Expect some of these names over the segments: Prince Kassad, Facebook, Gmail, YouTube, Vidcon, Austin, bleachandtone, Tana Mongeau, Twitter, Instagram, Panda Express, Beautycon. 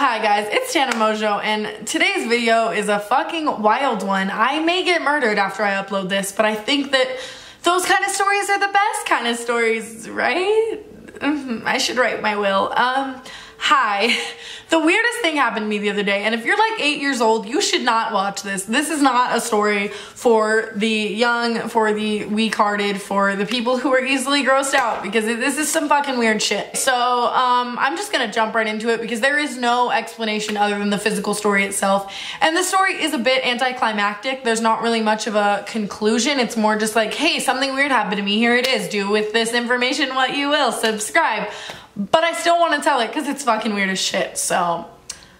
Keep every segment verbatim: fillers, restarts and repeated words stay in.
Hi guys, it's Tana Mongeau, and today's video is a fucking wild one. I may get murdered after I upload this, but I think that those kind of stories are the best kind of stories, right? I should write my will. Um, hi. The weirdest thing happened to me the other day, and if you're like eight years old, you should not watch this. This is not a story for the young, for the weak-hearted, for the people who are easily grossed out, because this is some fucking weird shit. So, um, I'm just gonna jump right into it, because there is no explanation other than the physical story itself. And the story is a bit anticlimactic. There's not really much of a conclusion. It's more just like, hey, something weird happened to me. Here it is. Do with this information what you will. Subscribe. But I still want to tell it because it's fucking weird as shit, so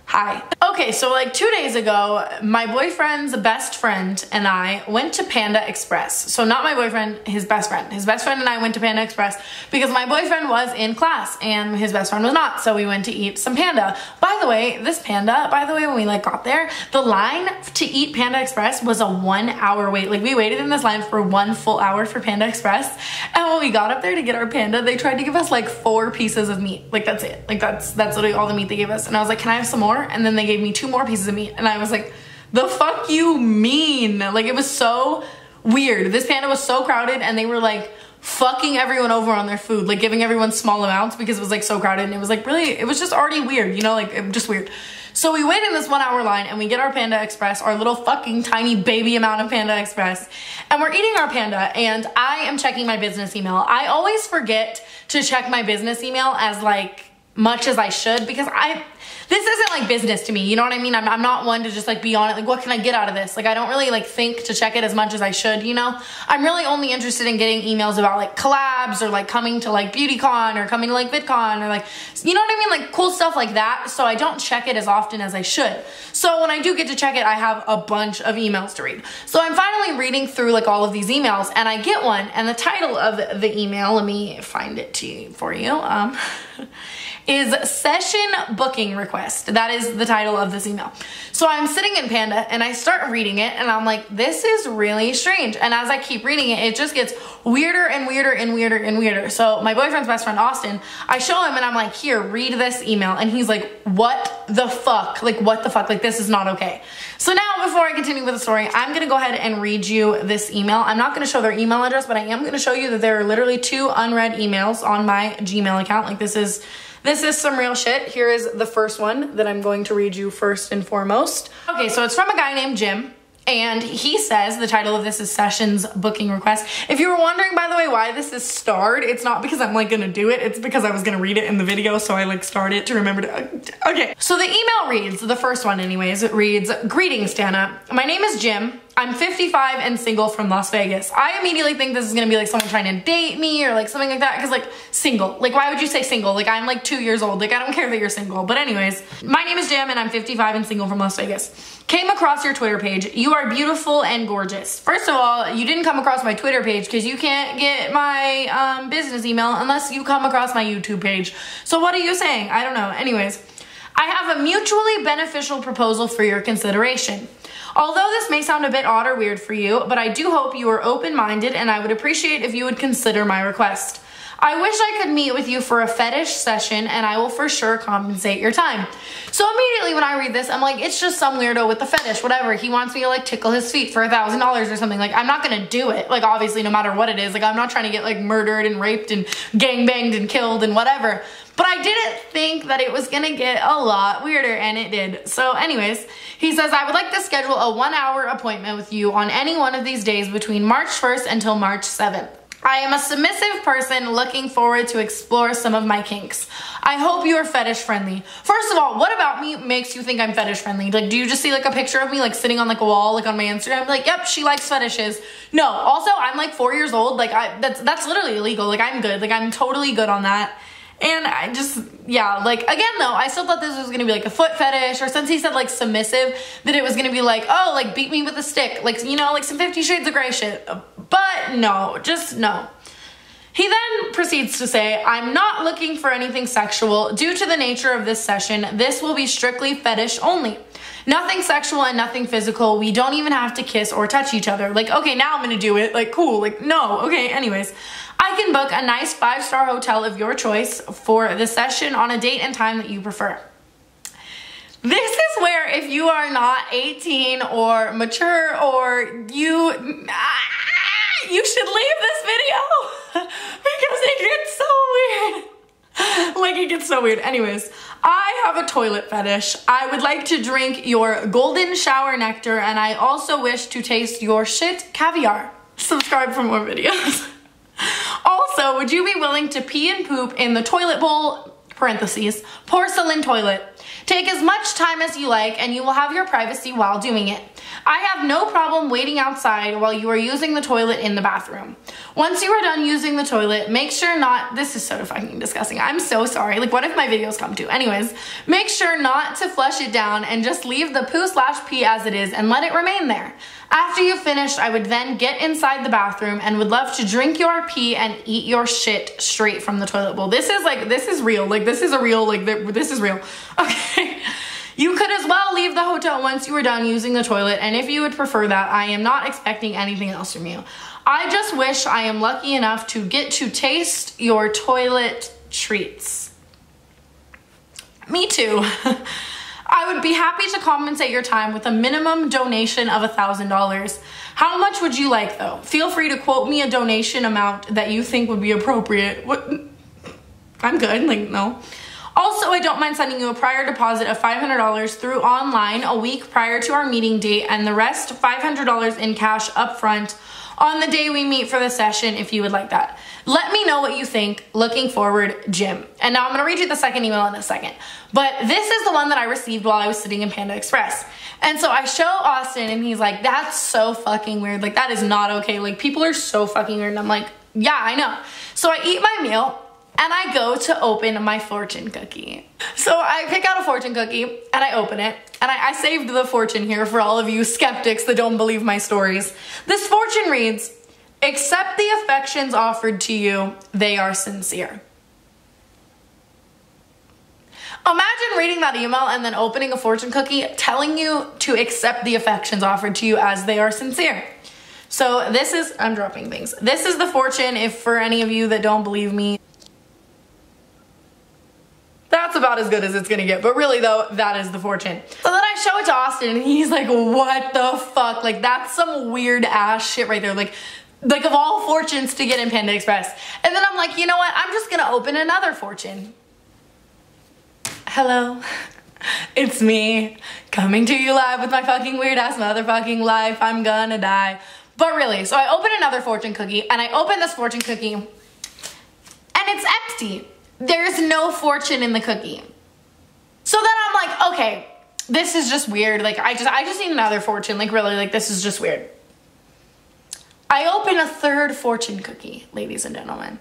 hi. Okay, so like two days ago, my boyfriend's best friend and I went to Panda Express. So not my boyfriend, his best friend. His best friend and I went to Panda Express because my boyfriend was in class and his best friend was not, so we went to eat some Panda. By the way, this Panda, by the way, when we like got there, the line to eat Panda Express was a one hour wait. Like we waited in this line for one full hour for Panda Express. And when we got up there to get our Panda, they tried to give us like four pieces of meat. Like that's it. Like that's, that's literally all the meat they gave us. And I was like, can I have some more? And then they gave me two more pieces of meat, and I was like, the fuck you mean? Like, it was so weird. This Panda was so crowded, and they were like fucking everyone over on their food, like giving everyone small amounts because it was like so crowded, and it was like really, it was just already weird, you know, like it was just weird. So we wait in this one hour line and we get our Panda Express, our little fucking tiny baby amount of Panda Express, and we're eating our Panda, and I am checking my business email. I always forget to check my business email as like much as I should, because I, this isn't like business to me, you know what I mean? I'm, I'm not one to just like be on it, like what can I get out of this? Like I don't really like think to check it as much as I should, you know? I'm really only interested in getting emails about like collabs or like coming to like Beautycon or coming to like Vidcon or like, you know what I mean? Like cool stuff like that. So I don't check it as often as I should. So when I do get to check it, I have a bunch of emails to read. So I'm finally reading through like all of these emails, and I get one, and the title of the email, let me find it to you, for you, um, is session booking request. That is the title of this email. So I'm sitting in Panda and I start reading it, and I'm like, this is really strange. And as I keep reading it, it just gets weirder and weirder and weirder and weirder. So my boyfriend's best friend, Austin, I show him and I'm like, here, read this email. And he's like, what the fuck? Like, what the fuck? Like, this is not okay. So now before I continue with the story, I'm going to go ahead and read you this email. I'm not going to show their email address, but I am going to show you that there are literally two unread emails on my Gmail account. Like this is This is some real shit. Here is the first one that I'm going to read you first and foremost. Okay, so it's from a guy named Jim, and he says the title of this is Sessions Booking Request. If you were wondering, by the way, why this is starred, it's not because I'm like gonna do it, it's because I was gonna read it in the video, so I like starred it to remember to, okay. So the email reads, the first one anyways, it reads, greetings Tana, my name is Jim. I'm fifty-five and single from Las Vegas. I immediately think this is gonna be like someone trying to date me or like something like that, because like single, like why would you say single? Like I'm like two years old, like I don't care that you're single. But anyways, my name is Jim and I'm fifty-five and single from Las Vegas. Came across your Twitter page. You are beautiful and gorgeous. First of all, you didn't come across my Twitter page because you can't get my um, business email unless you come across my YouTube page. So what are you saying? I don't know. Anyways, I have a mutually beneficial proposal for your consideration. Although this may sound a bit odd or weird for you, but I do hope you are open-minded, and I would appreciate if you would consider my request. I wish I could meet with you for a fetish session, and I will for sure compensate your time. So immediately when I read this, I'm like, it's just some weirdo with the fetish, whatever. He wants me to like tickle his feet for a thousand dollars or something. Like I'm not gonna do it. Like obviously no matter what it is, like I'm not trying to get like murdered and raped and gangbanged and killed and whatever. But I didn't think that it was gonna get a lot weirder, and it did. So anyways, he says, I would like to schedule a one hour appointment with you on any one of these days between March first until March seventh. I am a submissive person looking forward to explore some of my kinks. I hope you are fetish friendly. First of all, what about me makes you think I'm fetish friendly? Like, do you just see like a picture of me like sitting on like a wall, like on my Instagram? Like, yep, she likes fetishes. No, also I'm like four years old. Like I, that's, that's literally illegal. Like I'm good. Like I'm totally good on that. And I just, yeah, like, again, though, I still thought this was going to be, like, a foot fetish, or since he said, like, submissive, that it was going to be, like, oh, like, beat me with a stick, like, you know, like, some Fifty Shades of Grey shit, but no, just no. He then proceeds to say, I'm not looking for anything sexual. Due to the nature of this session, this will be strictly fetish only. Nothing sexual and nothing physical. We don't even have to kiss or touch each other. Like, okay, now I'm gonna do it. Like, cool. Like, no. Okay, anyways. I can book a nice five-star hotel of your choice for the session on a date and time that you prefer. if you are not eighteen or mature, or you, ah, you should leave this video because it gets so weird. Like, it gets so weird. Anyways, I have a toilet fetish. I would like to drink your golden shower nectar, and I also wish to taste your shit caviar. Subscribe for more videos. Also, would you be willing to pee and poop in the toilet bowl, parentheses, porcelain toilet? Take as much time as you like, and you will have your privacy while doing it. I have no problem waiting outside while you are using the toilet in the bathroom. Once you are done using the toilet, make sure not, this is so fucking disgusting, I'm so sorry, like what if my videos come to, anyways, make sure not to flush it down and just leave the poo slash pee as it is and let it remain there. After you finished, I would then get inside the bathroom and would love to drink your pee and eat your shit straight from the toilet bowl. This is like, this is real, like this is a real, like this is real, okay. You could as well leave the hotel once you were done using the toilet, and if you would prefer that, I am not expecting anything else from you. I just wish I am lucky enough to get to taste your toilet treats. Me too. I would be happy to compensate your time with a minimum donation of a thousand dollars. How much would you like, though? Feel free to quote me a donation amount that you think would be appropriate. What? I'm good, like, no. Also, I don't mind sending you a prior deposit of five hundred dollars through online a week prior to our meeting date, and the rest five hundred dollars in cash up front on the day we meet for the session if you would like that. Let me know what you think. Looking forward, Jim. And now I'm gonna read you the second email in a second. But this is the one that I received while I was sitting in Panda Express. And so I show Austin and he's like, that's so fucking weird. Like, that is not okay. Like, people are so fucking weird. And I'm like, yeah, I know. So I eat my meal, and I go to open my fortune cookie. So I pick out a fortune cookie and I open it. And I, I saved the fortune here for all of you skeptics that don't believe my stories. This fortune reads, accept the affections offered to you. They are sincere. Imagine reading that email and then opening a fortune cookie telling you to accept the affections offered to you as they are sincere. So this is, I'm dropping things. This is the fortune, if for any of you that don't believe me. That's about as good as it's gonna get, but really though, that is the fortune. So then I show it to Austin and he's like, what the fuck? Like, that's some weird ass shit right there. Like, like of all fortunes to get in Panda Express. And then I'm like, you know what? I'm just gonna open another fortune. Hello, it's me coming to you live with my fucking weird ass motherfucking life. I'm gonna die. But really, so I open another fortune cookie, and I open this fortune cookie and it's empty. There's no fortune in the cookie. So then I'm like, okay, this is just weird. Like, I just I just need another fortune. Like, really, like, this is just weird. I open a third fortune cookie, ladies and gentlemen.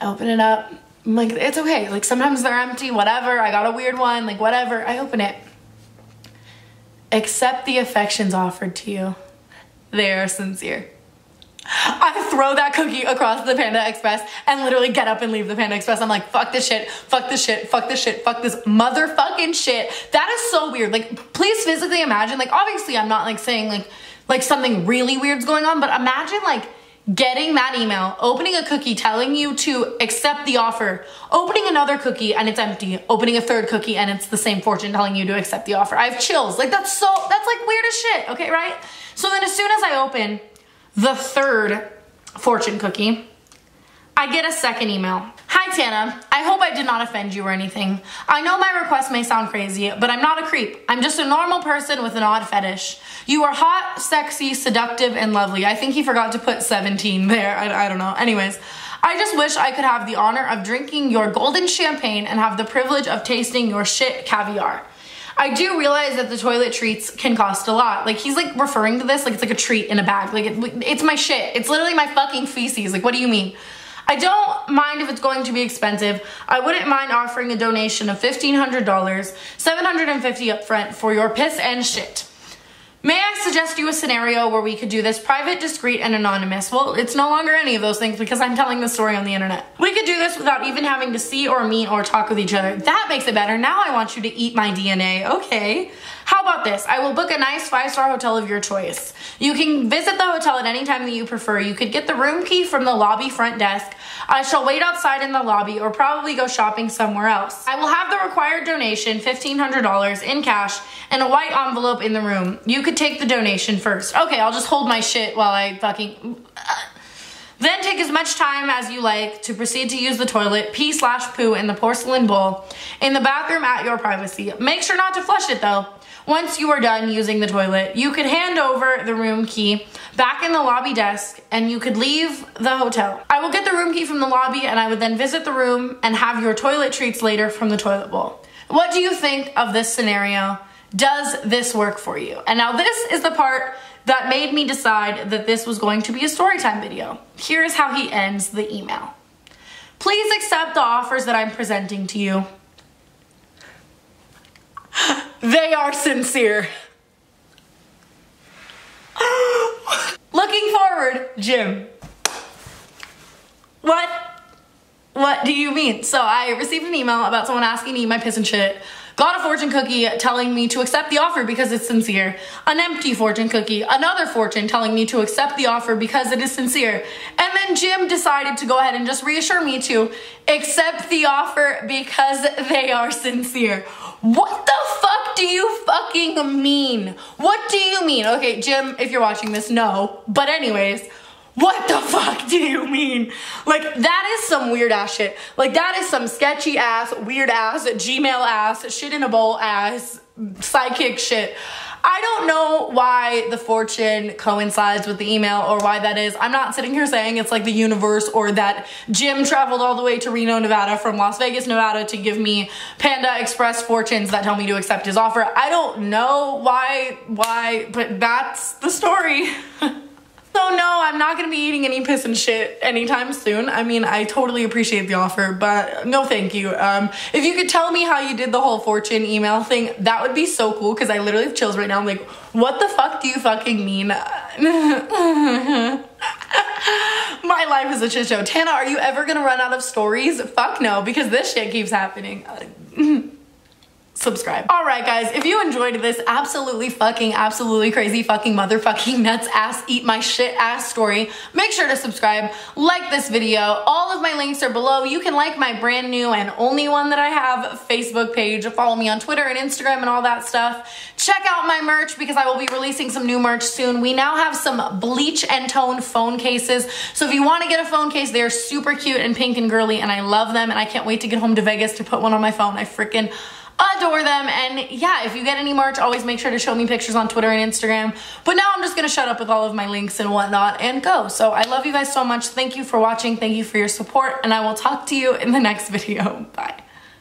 I open it up. I'm like, it's okay. Like, sometimes they're empty, whatever. I got a weird one, like, whatever. I open it. Accept the affections offered to you. They are sincere. I throw that cookie across the Panda Express and literally get up and leave the Panda Express. I'm like, fuck this shit, fuck this shit, fuck this shit, fuck this motherfucking shit. That is so weird. Like, please physically imagine, like, obviously I'm not like saying like, like something really weird's going on, but imagine like getting that email, opening a cookie telling you to accept the offer, opening another cookie and it's empty, opening a third cookie and it's the same fortune telling you to accept the offer. I have chills. Like, that's so, that's like weird as shit, okay, right? So then as soon as I open the third fortune cookie, I get a second email. Hi Tana, I hope I did not offend you or anything. I know my request may sound crazy, but I'm not a creep. I'm just a normal person with an odd fetish. You are hot, sexy, seductive, and lovely. I think he forgot to put seventeen there, I, I don't know. Anyways, I just wish I could have the honor of drinking your golden champagne and have the privilege of tasting your shit caviar. I do realize that the toilet treats can cost a lot. Like, he's like referring to this like it's like a treat in a bag. Like, it, it's my shit. It's literally my fucking feces. Like, what do you mean? I don't mind if it's going to be expensive. I wouldn't mind offering a donation of fifteen hundred dollars, seven hundred fifty up front for your piss and shit. May I suggest you a scenario where we could do this private, discreet, and anonymous? Well, it's no longer any of those things because I'm telling the story on the internet. We could do this without even having to see or meet or talk with each other. That makes it better. Now I want you to eat my D N A. Okay. How about this? I will book a nice five-star hotel of your choice. You can visit the hotel at any time that you prefer. You could get the room key from the lobby front desk. I shall wait outside in the lobby or probably go shopping somewhere else. I will have the required donation, fifteen hundred dollars in cash, and a white envelope in the room. You could take the donation first. Okay, I'll just hold my shit while I fucking... Then take as much time as you like to proceed to use the toilet, pee slash poo in the porcelain bowl, in the bathroom at your privacy. Make sure not to flush it though. Once you are done using the toilet, you could hand over the room key back in the lobby desk and you could leave the hotel. I will get the room key from the lobby and I would then visit the room and have your toilet treats later from the toilet bowl. What do you think of this scenario? Does this work for you? And now this is the part that made me decide that this was going to be a story time video. Here's how he ends the email. Please accept the offers that I'm presenting to you. They are sincere. Looking forward, Jim. What? What do you mean? So I received an email about someone asking me my piss and shit. Got a fortune cookie telling me to accept the offer because it's sincere. An empty fortune cookie. Another fortune telling me to accept the offer because it is sincere. And then Jim decided to go ahead and just reassure me to accept the offer because they are sincere. What the fuck? What do you fucking mean? What do you mean? Okay, Jim, if you're watching this, no. But anyways, what the fuck do you mean? Like, that is some weird ass shit. Like, that is some sketchy ass, weird ass, Gmail ass, shit in a bowl ass, psychic shit. I don't know why the fortune coincides with the email or why that is. I'm not sitting here saying it's like the universe or that Jim traveled all the way to Reno, Nevada from Las Vegas, Nevada to give me Panda Express fortunes that tell me to accept his offer. I don't know why, why, but that's the story. So no, I'm not gonna be eating any piss and shit anytime soon. I mean, I totally appreciate the offer, but no thank you. Um, if you could tell me how you did the whole fortune email thing, that would be so cool because I literally have chills right now. I'm like, what the fuck do you fucking mean? My life is a shit show. Tana, are you ever gonna run out of stories? Fuck no, because this shit keeps happening. Subscribe. All right, guys, if you enjoyed this absolutely fucking, absolutely crazy fucking motherfucking nuts ass, eat my shit ass story, make sure to subscribe, like this video. All of my links are below. You can like my brand new and only one that I have Facebook page. Follow me on Twitter and Instagram and all that stuff. Check out my merch because I will be releasing some new merch soon. We now have some bleach and tone phone cases. So if you want to get a phone case, they're super cute and pink and girly and I love them and I can't wait to get home to Vegas to put one on my phone. I freaking adore them. And yeah, if you get any merch, always make sure to show me pictures on Twitter and Instagram. But now I'm just gonna shut up with all of my links and whatnot and go. So I love you guys so much. Thank you for watching. Thank you for your support. And I will talk to you in the next video. Bye.